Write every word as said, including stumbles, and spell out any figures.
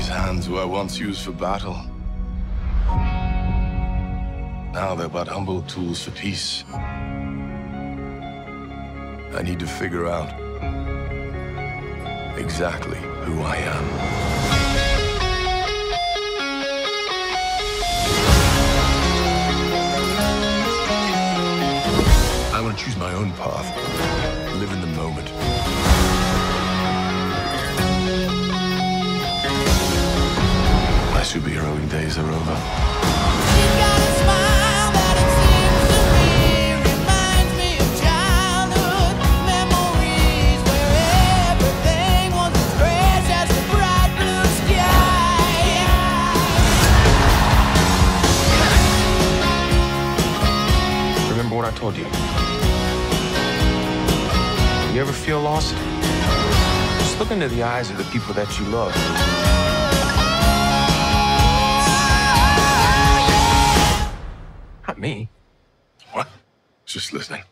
These hands were once used for battle. Now they're but humble tools for peace. I need to figure out exactly who I am. I want to choose my own path, live in the moment. My superheroing days are over. What I told you. You ever feel lost? Just look into the eyes of the people that you love. Not me. What? Just listening.